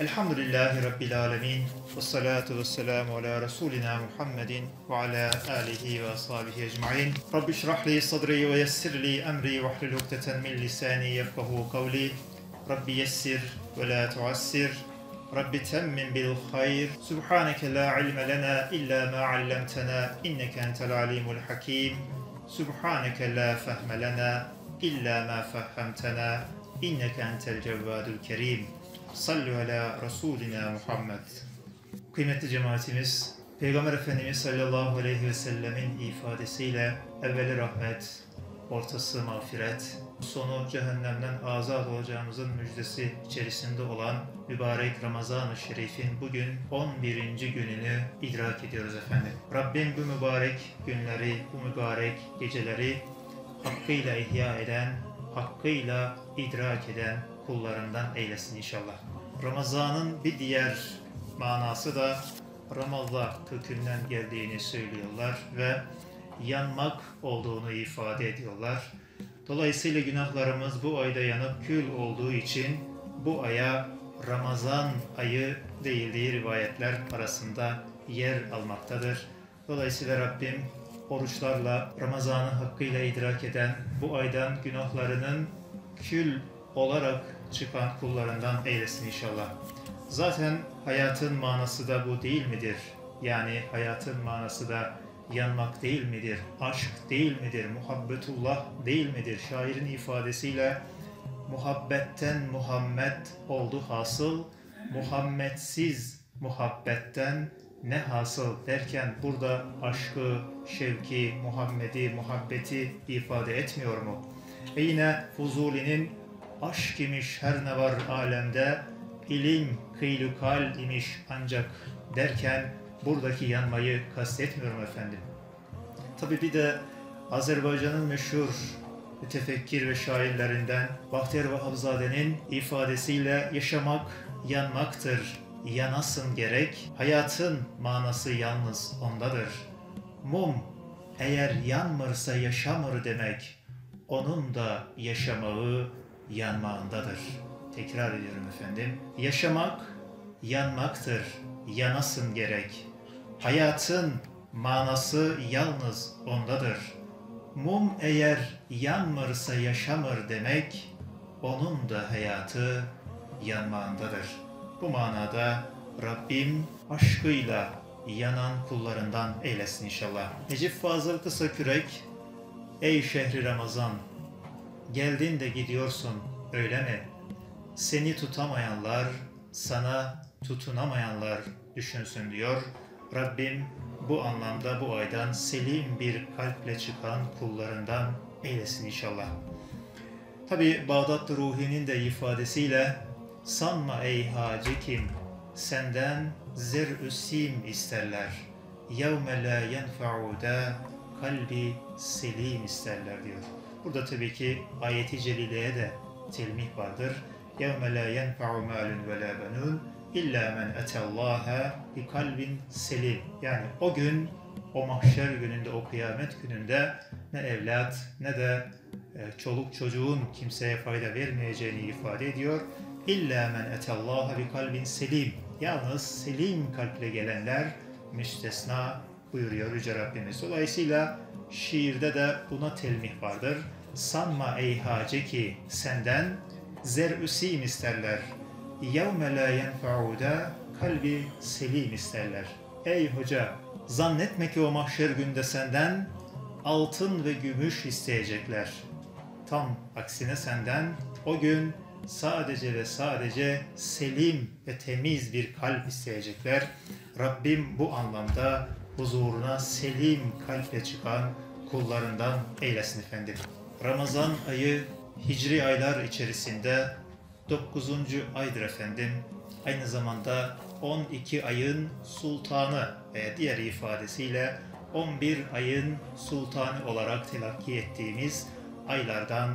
Elhamdülillahi Rabbil alemin. Vessalatu vesselamu ala Resulina Muhammedin ve ala alihi ve ashabihi ecma'in. Rabbi şrahli sadri ve yessirli emri ve ahlul ukdeten min lisani yefkahu kavli. Rabbi yessir ve la tuassir. Rabbi temmin bil hayr. Subhaneke la ilme lena illa ma allamtena inneke entel alimul hakim. Subhaneke la fehme lena illa ma fehemtena inneke entel cevvadul kerim. Sallu ala Resulina Muhammed. Kıymetli cemaatimiz, Peygamber Efendimiz sallallahu aleyhi ve sellemin ifadesiyle evveli rahmet, ortası mağfiret, sonu cehennemden azat olacağımızın müjdesi içerisinde olan mübarek Ramazan-ı Şerif'in bugün 11. gününü idrak ediyoruz efendim. Rabbim bu mübarek günleri, bu mübarek geceleri hakkıyla ihya eden, hakkıyla idrak eden kullarından eylesin inşallah. Ramazan'ın bir diğer manası da Ramazan kökünden geldiğini söylüyorlar ve yanmak olduğunu ifade ediyorlar. Dolayısıyla günahlarımız bu ayda yanıp kül olduğu için bu aya Ramazan ayı değildiği rivayetler arasında yer almaktadır. Dolayısıyla Rabbim oruçlarla Ramazan'ı hakkıyla idrak eden, bu aydan günahlarının kül olarak çıkan kullarından eylesin inşallah. Zaten hayatın manası da bu değil midir? Yani hayatın manası da yanmak değil midir? Aşk değil midir? Muhabbetullah değil midir? Şairin ifadesiyle muhabbetten Muhammed oldu hasıl, Muhammedsiz muhabbetten ne hasıl derken burada aşkı, şevki, Muhammed'i, muhabbeti ifade etmiyor mu? Ve yine Fuzuli'nin aşk imiş her ne var alemde, ilim kıylu kal imiş ancak derken buradaki yanmayı kastetmiyorum efendim. Tabi bir de Azerbaycan'ın meşhur mütefekkir ve şairlerinden Bahtiyar Vahabzade'nin ifadesiyle yaşamak yanmaktır, yanasın gerek, hayatın manası yalnız ondadır. Mum eğer yanmırsa yaşamır demek, onun da yaşamağı yanmağındadır. Tekrar ediyorum efendim. Yaşamak yanmaktır, yanasın gerek. Hayatın manası yalnız ondadır. Mum eğer yanmırsa yaşamır demek, onun da hayatı yanmağındadır. Bu manada Rabbim aşkıyla yanan kullarından eylesin inşallah. Necip Fazıl Kısakürek, ey şehri Ramazan, geldin de gidiyorsun öyle mi? Seni tutamayanlar, sana tutunamayanlar düşünsün diyor. Rabbim bu anlamda bu aydan selim bir kalple çıkan kullarından eylesin inşallah. Tabi Bağdat-ı Ruhi'nin de ifadesiyle sanma ey hacı kim, senden zer'ü sim isterler. Yevme la yenfe'uda kalbi selim isterler diyor. Burada tabii ki ayeti celileye de telmih vardır. يَوْمَ لَا يَنْفَعُ مَالٌ وَلَا بَنُونَ اِلَّا مَنْ اَتَى اللّٰهَ بِقَلْبٍ سَلِيمٍ. Yani o gün, o mahşer gününde, o kıyamet gününde ne evlat ne de çoluk çocuğun kimseye fayda vermeyeceğini ifade ediyor. اِلَّا مَنْ اَتَى اللّٰهَ بِقَلْبٍ سَلِيمٍ. Yalnız selim kalple gelenler müstesna buyuruyor Yüce Rabbimiz. Dolayısıyla şiirde de buna telmih vardır. Sanma ey hacı ki senden zer'ü sim isterler. Yevme la yenfe'uda kalbi selim isterler. Ey hoca, zannetme ki o mahşer günde senden altın ve gümüş isteyecekler. Tam aksine senden o gün sadece ve sadece selim ve temiz bir kalp isteyecekler. Rabbim bu anlamda huzuruna selim kalple çıkan kullarından eylesin efendim. Ramazan ayı hicri aylar içerisinde 9. aydır efendim. Aynı zamanda 12 ayın sultanı ve diğer ifadesiyle 11 ayın sultanı olarak telakki ettiğimiz aylardan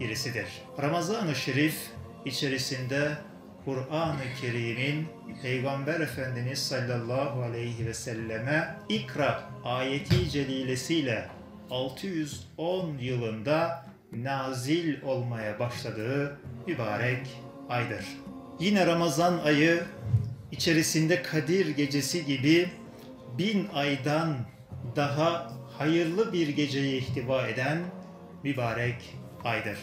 birisidir. Ramazan-ı Şerif içerisinde Kur'an-ı Kerim'in Peygamber Efendimiz sallallahu aleyhi ve selleme ikra ayeti celilesiyle 610 yılında nazil olmaya başladığı mübarek aydır. Yine Ramazan ayı içerisinde Kadir gecesi gibi 1000 aydan daha hayırlı bir geceye ihtiva eden mübarek aydır.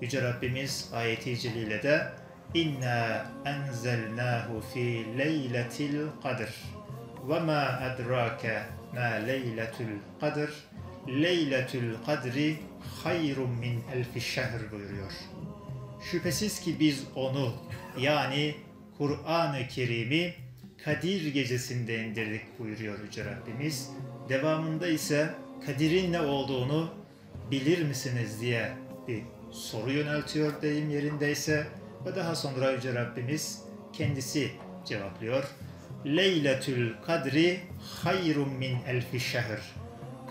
Yüce Rabbimiz ayeti celile de İnna enzelnahu fi leyletil kadr ve ma edrake ma leyletul kadr leyletul kadri hayrun min elfi şehr buyuruyor. Şüphesiz ki biz onu, yani Kur'an-ı Kerim'i Kadir gecesinde indirdik buyuruyor Yüce Rabbimiz. Devamında ise Kadir'in ne olduğunu bilir misiniz diye bir soru yöneltiyor deyim yerindeyse ve daha sonra Yüce Rabbimiz kendisi cevaplıyor. Leyletül kadri hayrun min elfi şehr.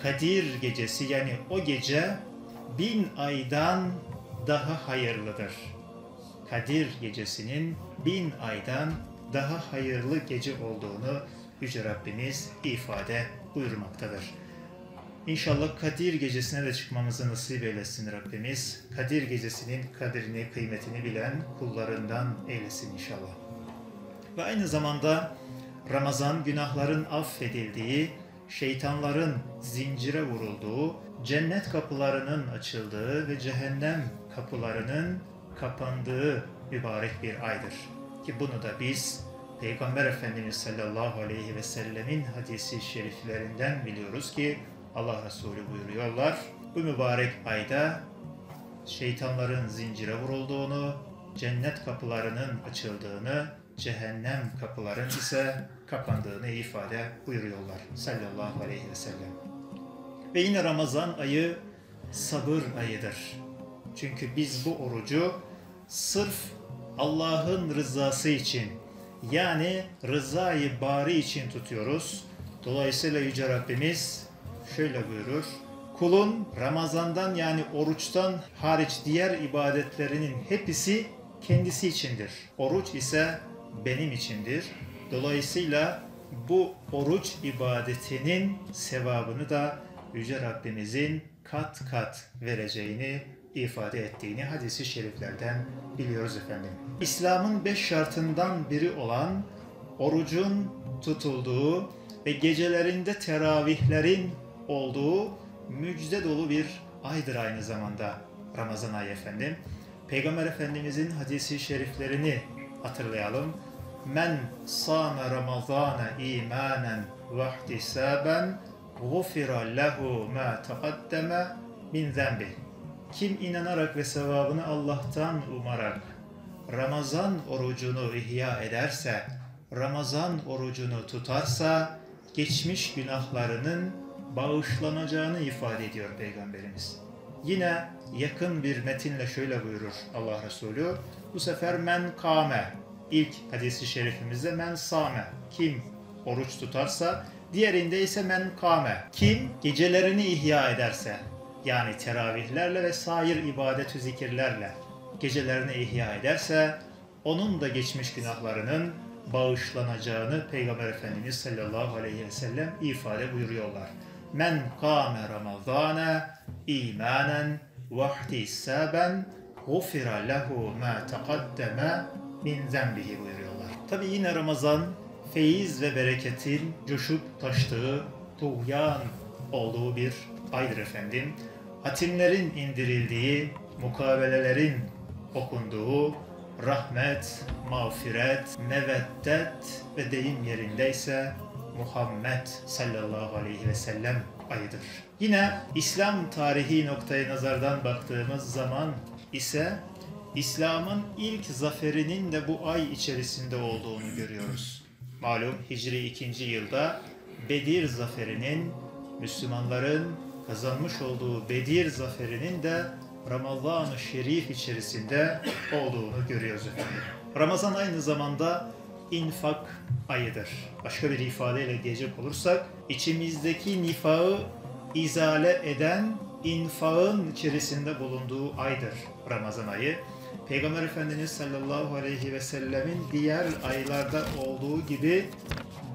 Kadir gecesi, yani o gece 1000 aydan daha hayırlıdır. Kadir gecesinin 1000 aydan daha hayırlı gece olduğunu Yüce Rabbimiz ifade buyurmaktadır. İnşallah Kadir gecesine de çıkmamızı nasip eylesin Rabbimiz. Kadir gecesinin kadrini, kıymetini bilen kullarından eylesin inşallah. Ve aynı zamanda Ramazan, günahların affedildiği, şeytanların zincire vurulduğu, cennet kapılarının açıldığı ve cehennem kapılarının kapandığı mübarek bir aydır. Ki bunu da biz Peygamber Efendimiz sallallahu aleyhi ve sellemin hadisi şeriflerinden biliyoruz ki Allah Resulü buyuruyorlar. Bu mübarek ayda şeytanların zincire vurulduğunu, cennet kapılarının açıldığını, cehennem kapılarının ise kapandığını ifade buyuruyorlar sallallahu aleyhi ve sellem. Ve yine Ramazan ayı sabır ayıdır. Çünkü biz bu orucu sırf Allah'ın rızası için, yani rızayı bari için tutuyoruz. Dolayısıyla Yüce Rabbimiz şöyle buyurur. Kulun Ramazan'dan, yani oruçtan hariç diğer ibadetlerinin hepsi kendisi içindir. Oruç ise benim içindir. Dolayısıyla bu oruç ibadetinin sevabını da Yüce Rabbimizin kat kat vereceğini ifade ettiğini hadisi şeriflerden biliyoruz efendim. İslam'ın 5 şartından biri olan orucun tutulduğu ve gecelerinde teravihlerin olduğu müjde dolu bir aydır aynı zamanda Ramazan ayı efendim. Peygamber Efendimizin hadisi şeriflerini hatırlayalım. Men sâme ramazâne îmânen vahtisâben gufira lehu mâ taqaddeme min zenbih. Kim inanarak ve sevabını Allah'tan umarak Ramazan orucunu ihya ederse, Ramazan orucunu tutarsa geçmiş günahlarının bağışlanacağını ifade ediyor Peygamberimiz. Yine yakın bir metinle şöyle buyurur Allah Resulü. Bu sefer men kâme, ilk hadisi şerifimizde men sâme, kim oruç tutarsa, diğerinde ise men kâme, kim gecelerini ihya ederse. Yani teravihlerle ve sair ibadet-ü zikirlerle gecelerini ihya ederse onun da geçmiş günahlarının bağışlanacağını Peygamber Efendimiz sallallahu aleyhi ve sellem ifade buyuruyorlar. Men kâme ramazâne îmânen vahtisâben gufira lehu mâ taqaddeme min zenbihi buyuruyorlar. Tabi yine Ramazan feyiz ve bereketin coşup taştığı, tuğyan olduğu bir aydır efendim. Hatimlerin indirildiği, mukavelelerin okunduğu, rahmet, mağfiret, meveddet ve deyim yerindeyse Muhammed sallallahu aleyhi ve sellem ayıdır. Yine İslam tarihi noktayı nazardan baktığımız zaman ise İslam'ın ilk zaferinin de bu ay içerisinde olduğunu görüyoruz. Malum Hicri 2. yılda Bedir zaferinin, Müslümanların kazanmış olduğu Bedir zaferinin de Ramazan-ı Şerif içerisinde olduğunu görüyoruz efendim. Ramazan aynı zamanda infak ayıdır. Başka bir ifadeyle diyecek olursak, içimizdeki nifağı izale eden infağın içerisinde bulunduğu aydır Ramazan ayı. Peygamber Efendimiz sallallahu aleyhi ve sellemin diğer aylarda olduğu gibi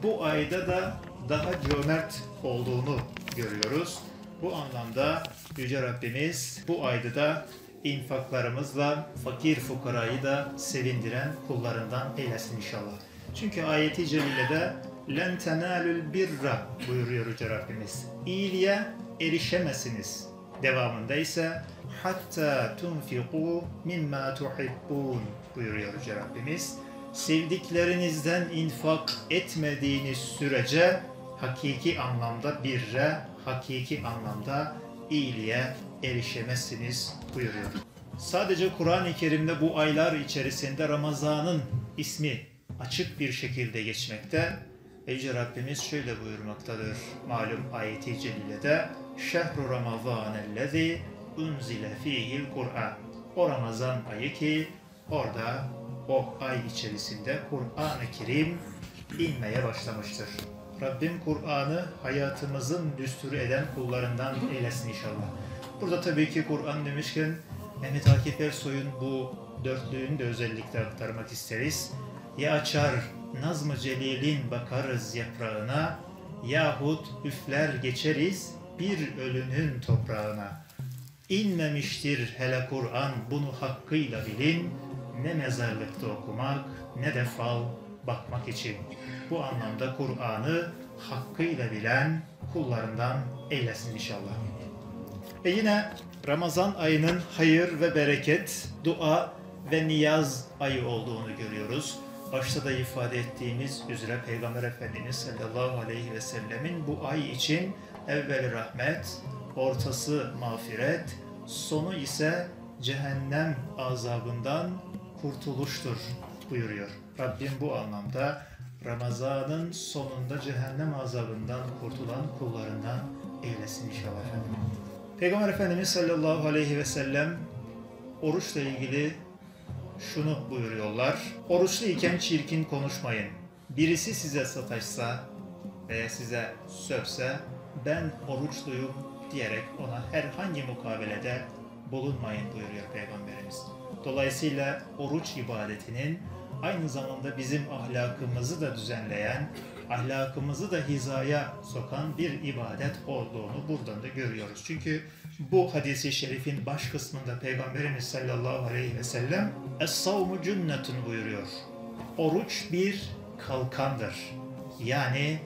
bu ayda da daha cömert olduğunu görüyoruz. Bu anlamda Yüce Rabbimiz bu ayda da infaklarımızla fakir fukarayı da sevindiren kullarından eylesin inşallah. Çünkü ayeti celilede "Len tenalul birra" buyuruyor Yüce Rabbimiz. İyiliğe erişemezsiniz. Devamında ise "Hatta tunfiqu mimma tuhibbun" buyuruyor Yüce Rabbimiz. Sevdiklerinizden infak etmediğiniz sürece hakiki anlamda birre, hakiki anlamda iyiliğe erişemezsiniz buyuruyor. Sadece Kur'an-ı Kerim'de bu aylar içerisinde Ramazan'ın ismi açık bir şekilde geçmekte. Yüce Rabbimiz şöyle buyurmaktadır malum ayeti celilede: "Şehru Ramazanellezî unzile fîhil Kur'an." O Ramazan ayı ki orada, o ay içerisinde Kur'an-ı Kerim inmeye başlamıştır. Rabbim Kur'an'ı hayatımızın düsturu eden kullarından eylesin inşallah. Burada tabii ki Kur'an demişken Mehmet Akif Ersoy'un bu dörtlüğünü de özellikle aktarmak isteriz. Ya açar Nazm-ı Celil'in bakarız yaprağına, yahut üfler geçeriz bir ölünün toprağına. İnmemiştir hele Kur'an, bunu hakkıyla bilin, ne mezarlıkta okumak ne de fal bakmak için. Bu anlamda Kur'an'ı hakkıyla bilen kullarından eylesin inşallah. Ve yine Ramazan ayının hayır ve bereket, dua ve niyaz ayı olduğunu görüyoruz. Başta da ifade ettiğimiz üzere Peygamber Efendimiz sallallahu aleyhi ve sellemin bu ay için evveli rahmet, ortası mağfiret, sonu ise cehennem azabından kurtuluştur buyuruyor. Rabbim bu anlamda Ramazan'ın sonunda cehennem azabından kurtulan kullarından eylesin inşallah. Peygamber Efendimiz sallallahu aleyhi ve sellem oruçla ilgili şunu buyuruyorlar: "Oruçluyken çirkin konuşmayın. Birisi size sataşsa veya size sövse ben oruçluyum diyerek ona herhangi mukabelede bulunmayın" buyuruyor Peygamberimiz. Dolayısıyla oruç ibadetinin aynı zamanda bizim ahlakımızı da düzenleyen, ahlakımızı da hizaya sokan bir ibadet olduğunu buradan da görüyoruz. Çünkü bu hadisi şerifin baş kısmında Peygamberimiz sallallahu aleyhi ve sellem "Es-savmu cünnetun" buyuruyor. Oruç bir kalkandır. Yani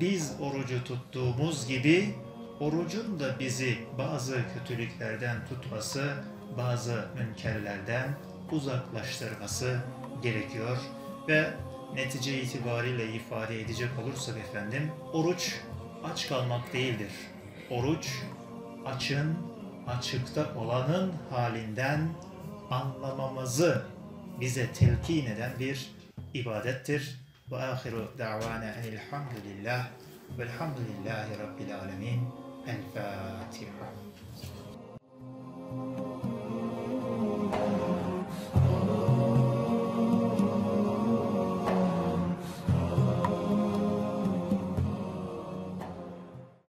biz orucu tuttuğumuz gibi orucun da bizi bazı kötülüklerden tutması, bazı münkerlerden uzaklaştırması gerekiyor. Ve netice itibariyle ifade edecek olursak efendim, oruç aç kalmak değildir. Oruç açın, açıkta olanın halinden anlamamızı bize telkin eden bir ibadettir. Ve ahiru da'vana enilhamdülillah velhamdülillahi rabbil alemin.